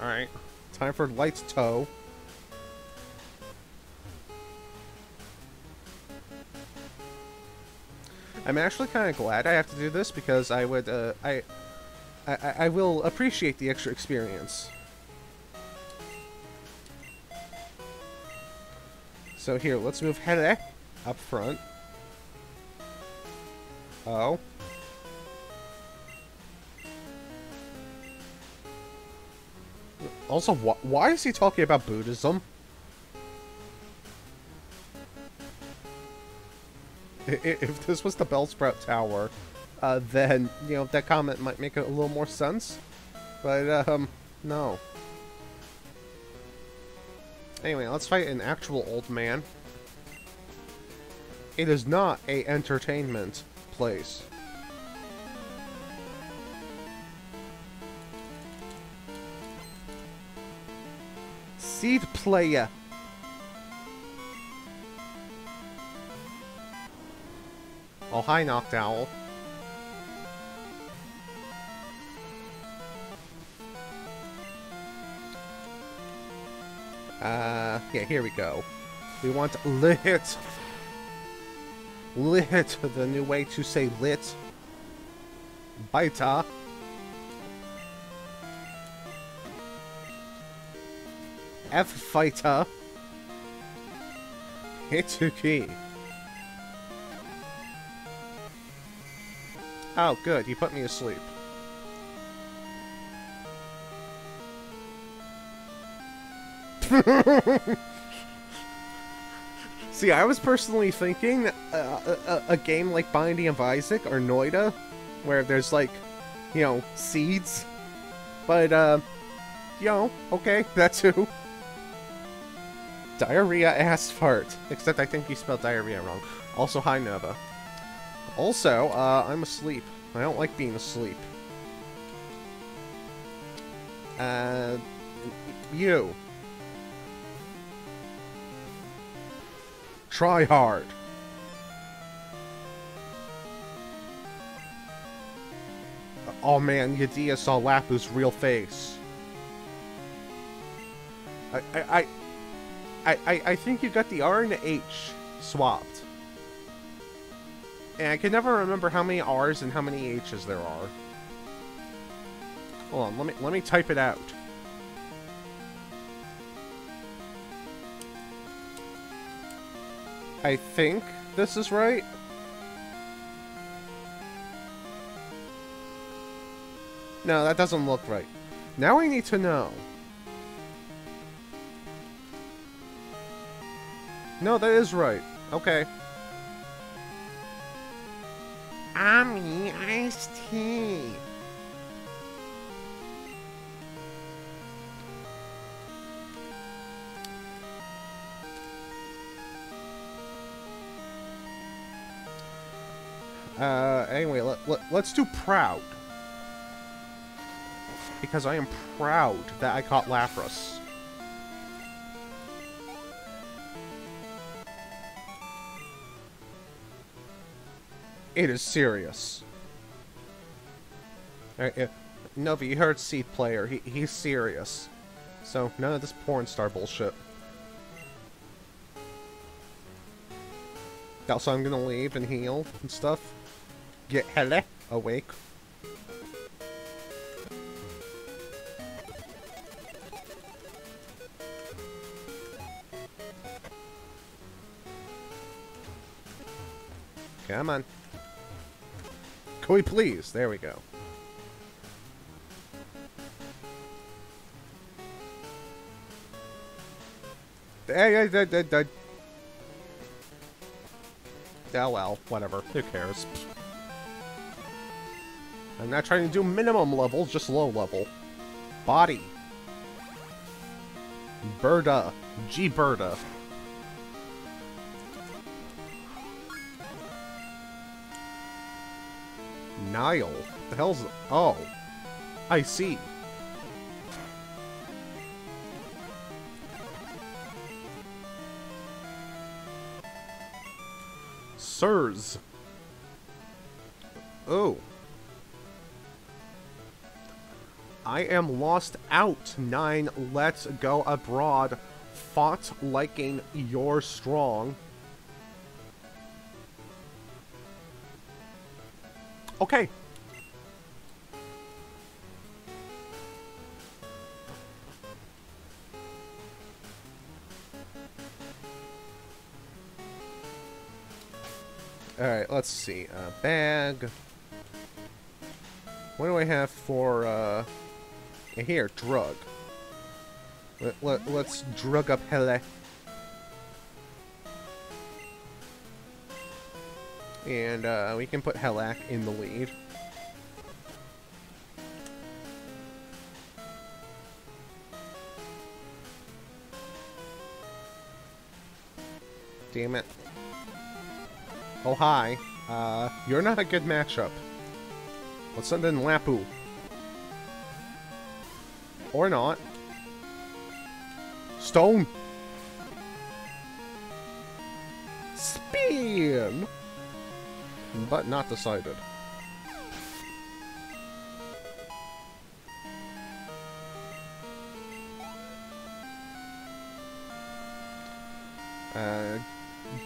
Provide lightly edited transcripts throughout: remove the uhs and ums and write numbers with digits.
Alright. Time for Light's Toe. I'm actually kind of glad I have to do this because I would, I will appreciate the extra experience. So here, let's move Hede up front. Oh. Also, why is he talking about Buddhism? If this was the Bellsprout Tower, then, you know, that comment might make a little more sense. But, no. Anyway, let's fight an actual old man. It is not an entertainment place. Seed player. Oh, hi, Noctowl. Yeah, here we go. We want lit. Lit, the new way to say lit. Baita. F-Fighter. Hitsuki. Oh, good. You put me asleep. See, I was personally thinking a game like Binding of Isaac or Noita, where there's, like, you know, seeds. But, you know, okay, that's who. Diarrhea ass fart. Except I think you spelled diarrhea wrong. Also, hi, Nova. Also, I'm asleep. I don't like being asleep. You. Try hard. Oh man, Yadiya saw Lapu's real face. I think you got the R and the H swapped. And I can never remember how many R's and how many H's there are. Hold on, let me type it out. I think this is right. No, that doesn't look right. Now we need to know. No, that is right. Okay. Ami iced tea. Anyway, let's do proud. Because I am proud that I caught Lapras. It is serious. No, but you heard Seed Player. He's serious. So, none of this porn star bullshit. Also, I'm gonna leave and heal and stuff. Get Hede awake. Come on. Koi, please. There we go. Oh well, whatever. Who cares? I'm not trying to do minimum level, just low level. Body. Birda. G-Birda. Nile. What the hell's... Oh. I see. Sirs. Oh. I am lost out. 9, let's go abroad. Fought liking you're strong. Okay. Alright, let's see. Bag. What do I have for, here, drug. Let's drug up Hele. And, we can put Helak in the lead. Damn it. Oh, hi. You're not a good matchup. Let's send in Lapoo. Or not. Stone! Spin! But not decided.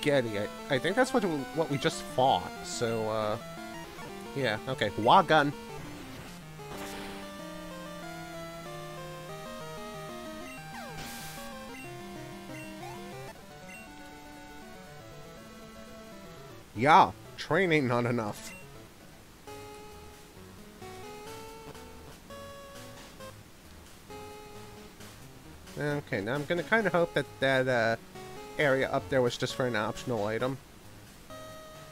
Getty, I think that's what we just fought, so, yeah, okay. Wagun! Yeah, training not enough. Okay, now I'm gonna kind of hope that area up there was just for an optional item.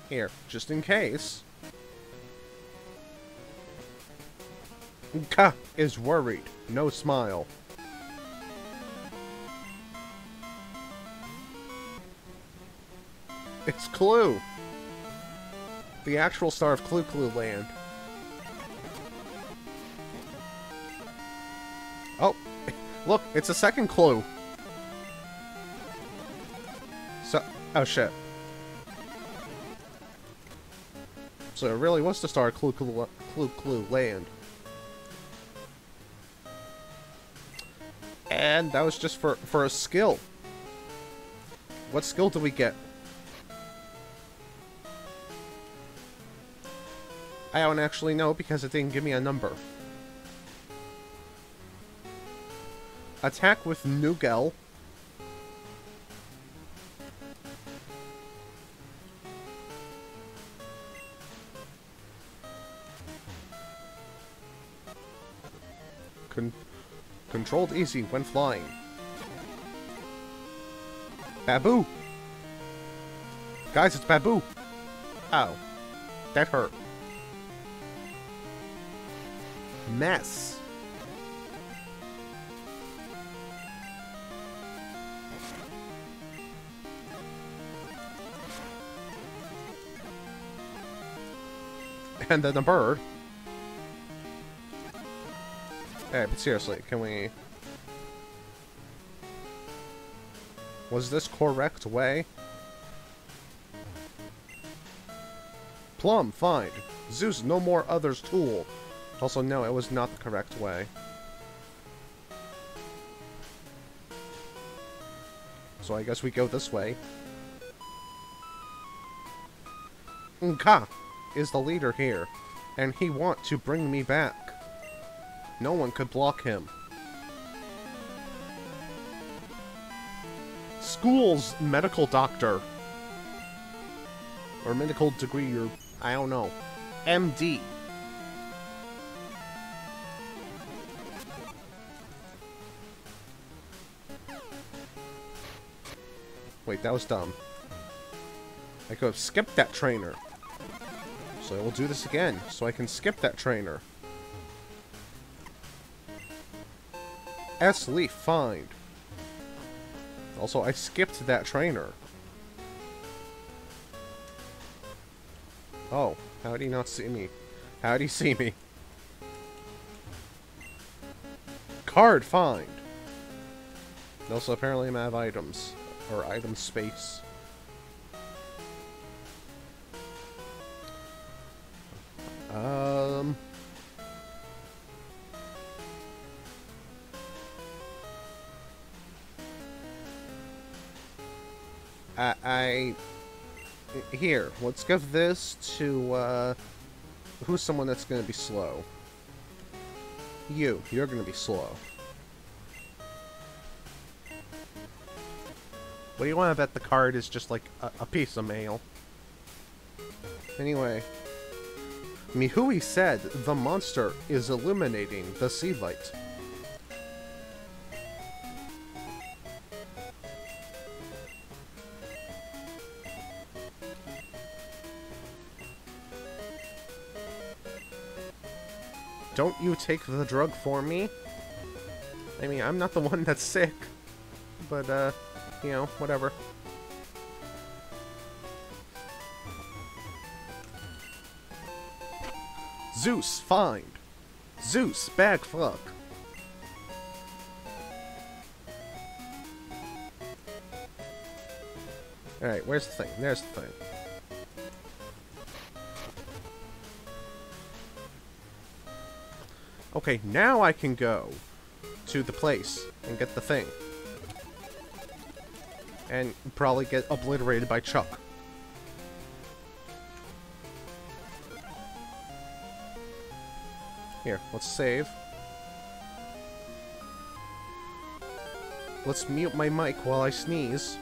Here, just in case. Ka is worried. No smile. It's Clu! The actual star of Clu Clu Land. Oh, look, it's a second Clu. So, oh shit. So it really was the star of Clu Clu Land. And that was just for a skill. What skill do we get? I don't actually know because it didn't give me a number. Attack with Nugel. Controlled easy when flying. Baboo! Guys, it's Baboo! Ow. That hurt. Mess. And then a bird. Alright, but seriously, can we... Was this correct way? Plum, fine. Zeus, no more others' tool. Also, no, it was not the correct way. So I guess we go this way. Nka is the leader here, and he wants to bring me back. No one could block him. School's medical doctor. Or medical degree, or I don't know. MD. Wait, that was dumb. I could have skipped that trainer. So I will do this again, so I can skip that trainer. S-Leaf, find. Also, I skipped that trainer. Oh, how did he not see me? How did he see me? Card, find. Also, apparently I'm out of items. Or item space. Here, let's give this to, who's someone that's gonna be slow? You're gonna be slow. What do you want to bet the card is just like a piece of mail? Anyway, Mihui said the monster is illuminating the seed light. Don't you take the drug for me? I mean, I'm not the one that's sick, but, you know, whatever. Zeus, find! Zeus, bag fuck! Alright, where's the thing? There's the thing. Okay, now I can go to the place and get the thing. And probably get obliterated by Chuck. Here, let's save. Let's mute my mic while I sneeze.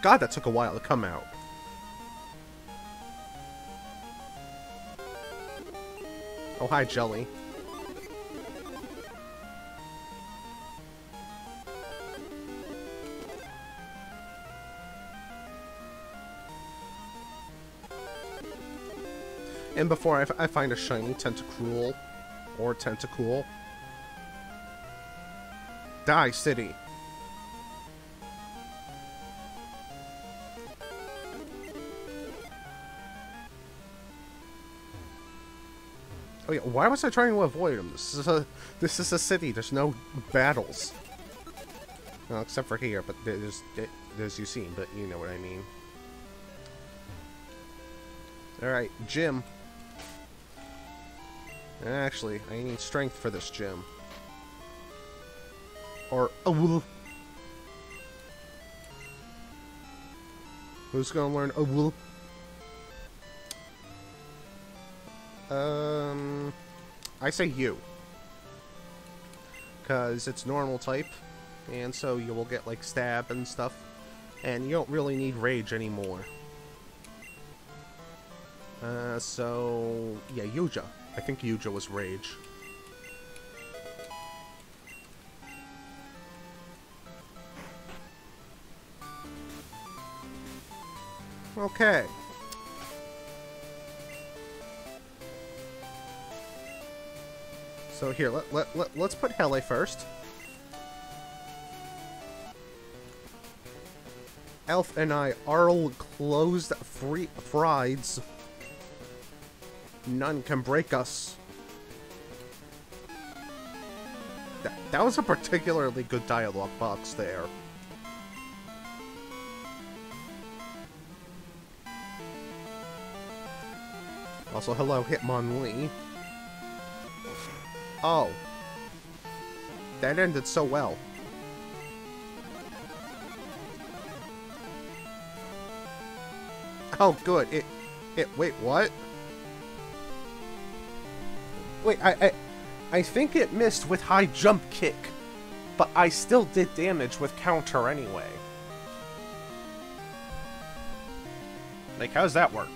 God, that took a while to come out. Oh, hi, Jelly. And before I find a shiny Tentacruel or Tentacool. Die, city. Oh yeah, why was I trying to avoid him? This is a city. There's no battles, well, except for here. But there's Usain, but you know what I mean. All right, gym. Actually, I need strength for this gym. Or oh, who's gonna learn oh? I say you. Because it's normal type, and so you will get, like, stab and stuff, and you don't really need rage anymore. So, yeah, Yuja. I think Yuja was rage. Okay. So here, let's put Hele first. Elf and I Arl closed free frides. None can break us. That was a particularly good dialogue box there. Also, hello, Hitmonlee. Oh. That ended so well. Oh, good. Wait, what? Wait, I think it missed with high jump kick, but I still did damage with counter anyway. Like, how's that work?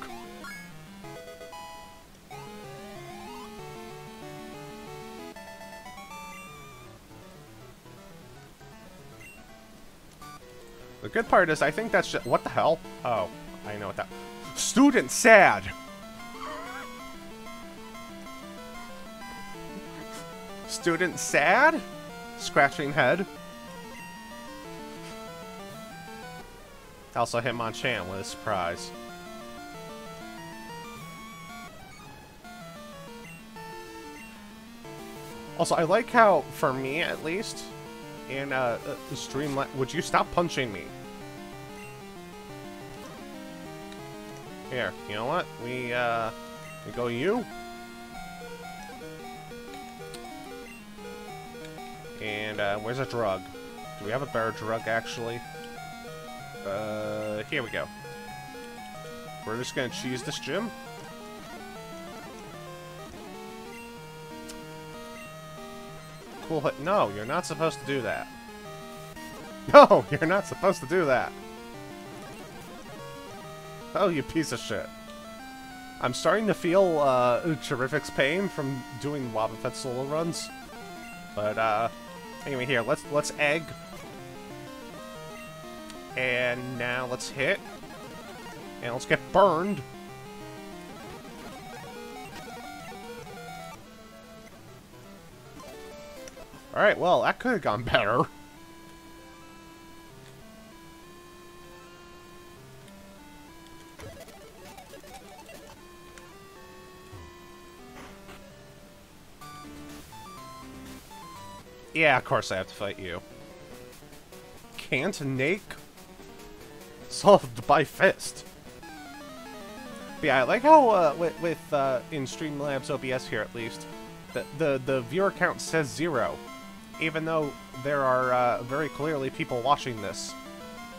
The good part is, I think that's just... What the hell? Oh, I know what that... Student sad! Student sad? Scratching head. Also Hitmonchan with a surprise. Also, I like how, for me at least... and Streamlabs. Would you stop punching me? Here, you know what? We go you. And where's a drug? Do we have a better drug actually? Here we go. We're just gonna cheese this gym. Cool. No, you're not supposed to do that. No, you're not supposed to do that. Oh, you piece of shit. I'm starting to feel Terrific's pain from doing Wobbuffet solo runs. But anyway, here, let's egg. And now let's hit. And let's get burned. Alright, well, that could have gone better. Yeah, of course I have to fight you. Can't Nake? Solved by fist. But yeah, I like how in Streamlabs OBS here at least, the viewer count says 0, even though there are very clearly people watching this.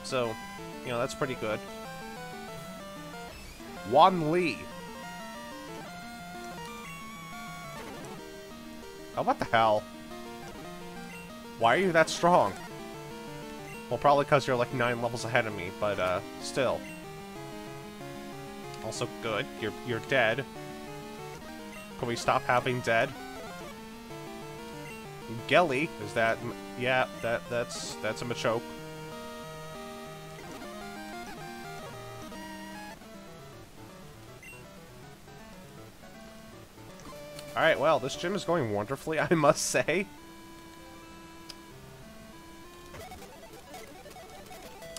So, you know, that's pretty good. Wan Lee. Oh, what the hell? Why are you that strong? Well, probably because you're like 9 levels ahead of me, but still. Also good. You're dead. Can we stop having dead? Gelly, is that? Yeah, that's a Machoke. All right, well, this gym is going wonderfully, I must say.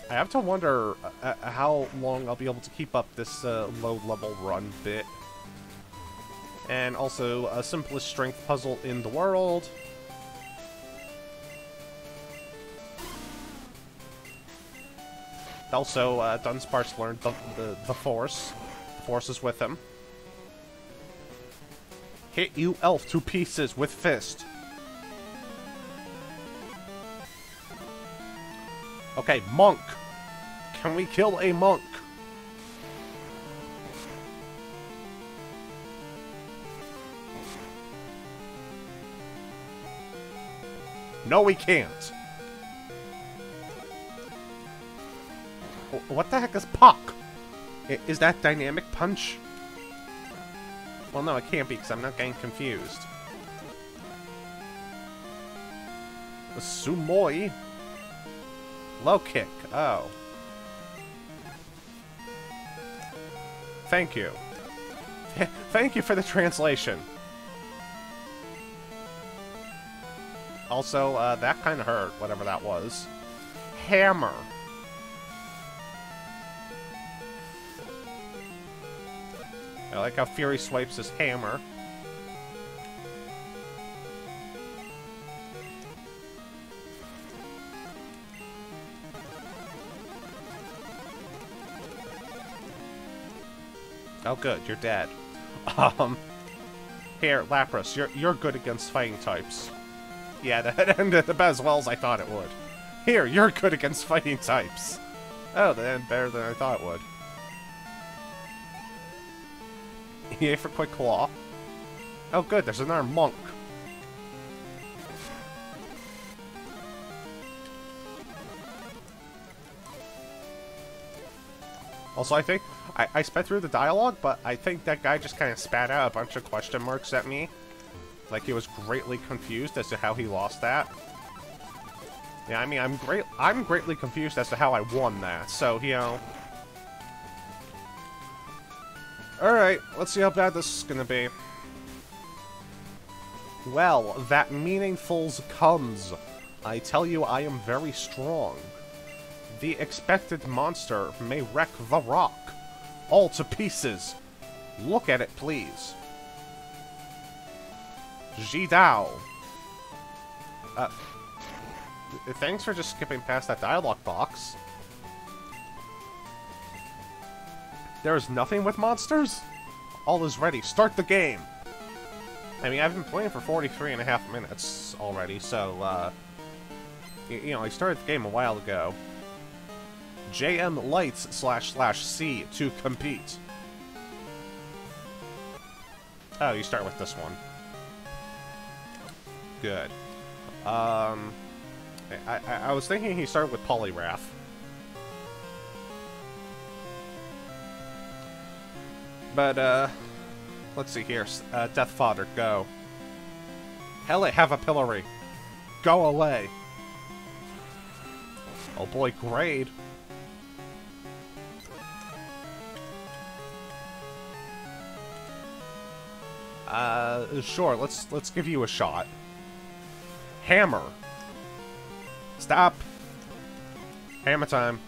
I have to wonder how long I'll be able to keep up this low-level run bit. And also, simplest strength puzzle in the world. Also, Dunsparce learned the Force. The Force is with him. Hit you, elf, to pieces with fist. Okay, monk. Can we kill a monk? No, we can't. What the heck is Pock? Is that dynamic punch? Well, no, it can't be because I'm not getting confused. A Sumoi. Low kick. Oh. Thank you. Thank you for the translation. Also, that kind of hurt, whatever that was. Hammer. I like how Fury swipes his hammer. Oh, good, you're dead. Here, Lapras, you're good against fighting types. Yeah, that ended about as well as I thought it would. Here, you're good against fighting types. Oh, that ended better than I thought it would. Yay for Quick Claw. Oh, good, there's another monk. Also, I think I sped through the dialogue, but I think that guy just kind of spat out a bunch of question marks at me. Like, he was greatly confused as to how he lost that. Yeah, I mean, I'm greatly confused as to how I won that, so, you know. Alright, let's see how bad this is gonna be. Well, that meaningfuls comes. I tell you, I am very strong. The expected monster may wreck the rock. All to pieces. Look at it, please. Zhidao. Thanks for just skipping past that dialogue box. There's nothing with monsters? All is ready. Start the game! I mean, I've been playing for 43 and a half minutes already, so, you know, I started the game a while ago. JM Lights//C to compete. Oh, you start with this one. Good. I was thinking he started with Poliwrath. But, let's see here. Death Fodder, go. Hell, I have a pillory. Go away. Oh boy, grade. Sure, let's give you a shot. Hammer. Stop. Hammer time.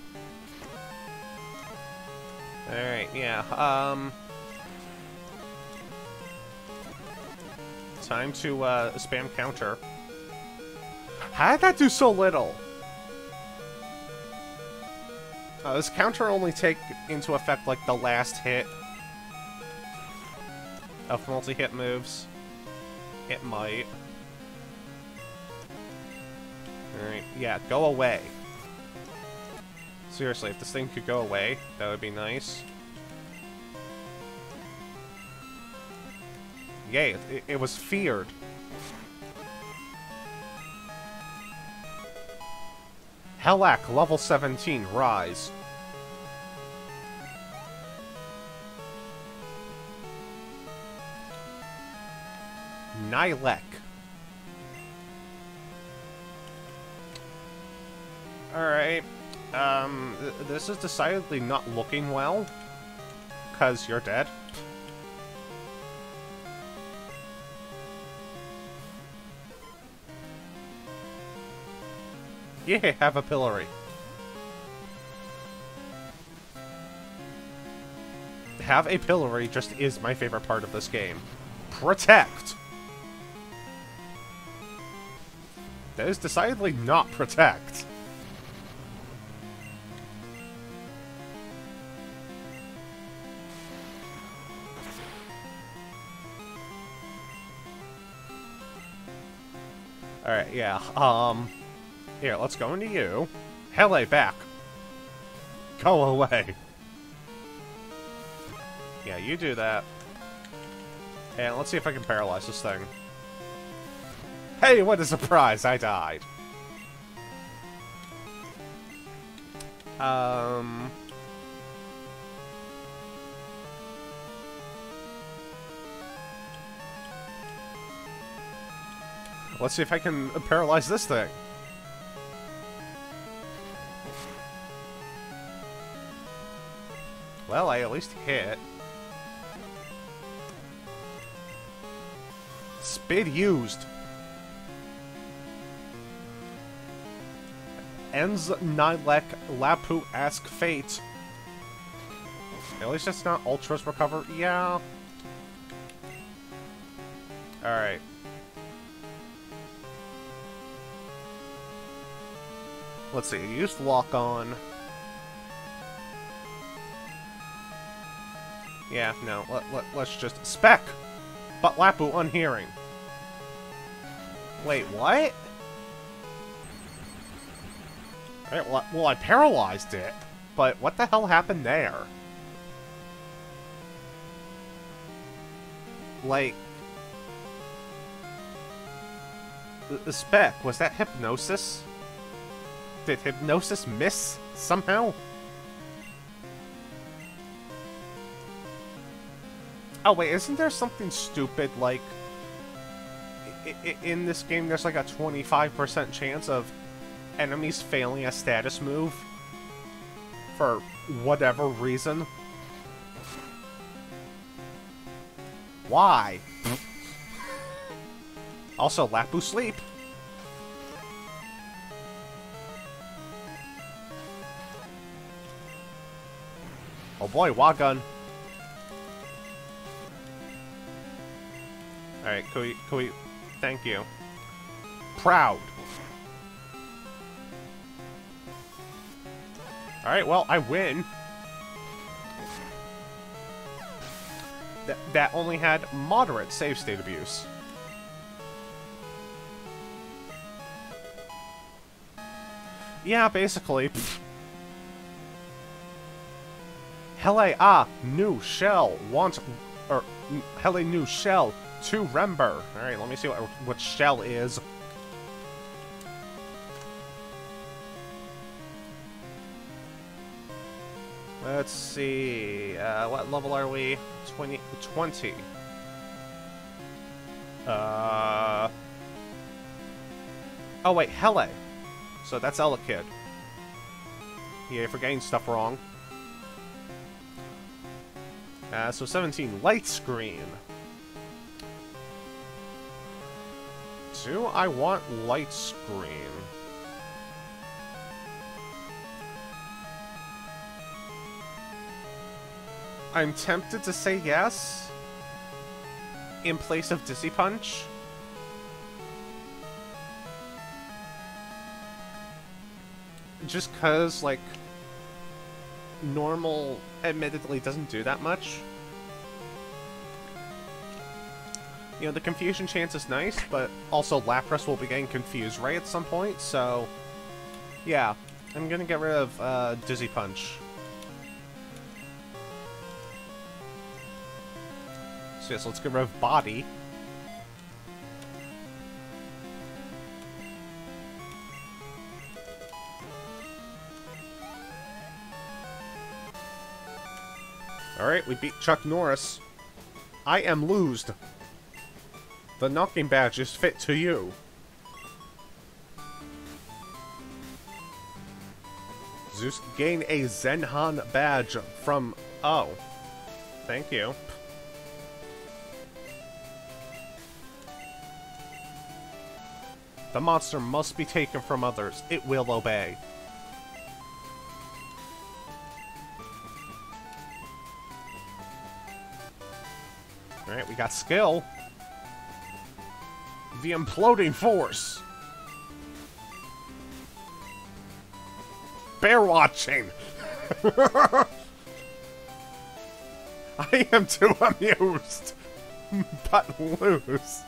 Alright, yeah, time to, spam counter. How did that do so little? Does counter only take into effect, like, the last hit of multi-hit moves? It might. Alright, yeah, go away. Seriously, if this thing could go away, that would be nice. Yay, it was feared. Helak, level 17, rise. Nihilek. Alright, this is decidedly not looking well, because you're dead. Yeah, have a pillory. Have a pillory just is my favorite part of this game. Protect! That is decidedly not protect. Alright, yeah, here, let's go into you. Hele, back. Go away. Yeah, you do that. And let's see if I can paralyze this thing. Hey, what a surprise! I died. Let's see if I can paralyze this thing. Well, I at least hit. Spit used. Ends Nihilek Lapu Ask Fate. At least that's not Ultra's Recover. Yeah. Alright. Let's see. Used Lock On. Yeah, no, let's just... Spec! But Lapu Unhearing. Wait, what? Alright, well, I paralyzed it. But what the hell happened there? Like... The Spec, was that Hypnosis? Did Hypnosis miss somehow? Oh wait, isn't there something stupid, like, in this game there's like a 25% chance of enemies failing a status move? For whatever reason? Why? Also, Lapu Sleep! Oh boy, Wagun! Alright, Kui, thank you. Proud. Alright, well, I win. That only had moderate save state abuse. Yeah, basically. Hele a new shell wants, or Hele new shell to remember. All right, let me see what shell is. Let's see. What level are we? 20. Oh wait, Hele. So that's Elekid. Yeah, you're forgetting stuff wrong. So 17, light screen. Do I want light screen? I'm tempted to say yes, in place of Dizzy Punch. Just cause, like, normal admittedly doesn't do that much. You know, the confusion chance is nice, but also Lapras will be getting confused right at some point, so yeah, I'm gonna get rid of Dizzy Punch. So yes, let's get rid of Body. Alright, we beat Chuck Norris. I am losed. The knocking badge is fit to you. Zeus, gain a Zenhan badge from... Oh. Thank you. The monster must be taken from others. It will obey. Alright, we got skill. The imploding force. Bear watching. I am too amused, but lose.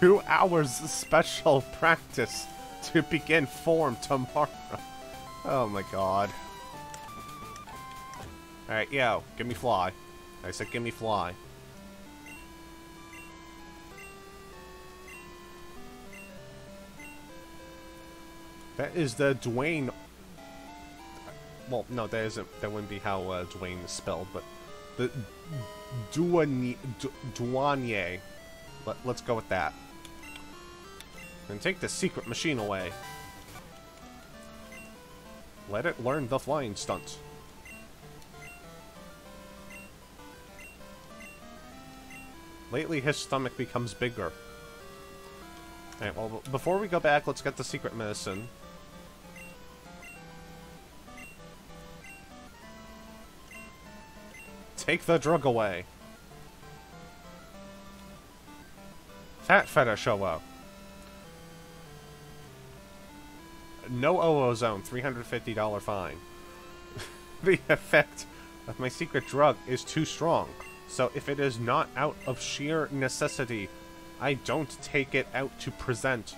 2 hours special practice to begin form tomorrow. Oh my god. Alright, yo, give me fly. I said give me fly. That is the Dwayne... Well, no, that isn't... That wouldn't be how Dwayne is spelled, but... The... Douanier. Let's go with that. And take the secret machine away. Let it learn the flying stunt. Lately, his stomach becomes bigger. Alright, well, before we go back, let's get the secret medicine. Take the drug away. Fat fetish OO. No OO zone, $350 fine. The effect of my secret drug is too strong, so if it is not out of sheer necessity, I don't take it out to present.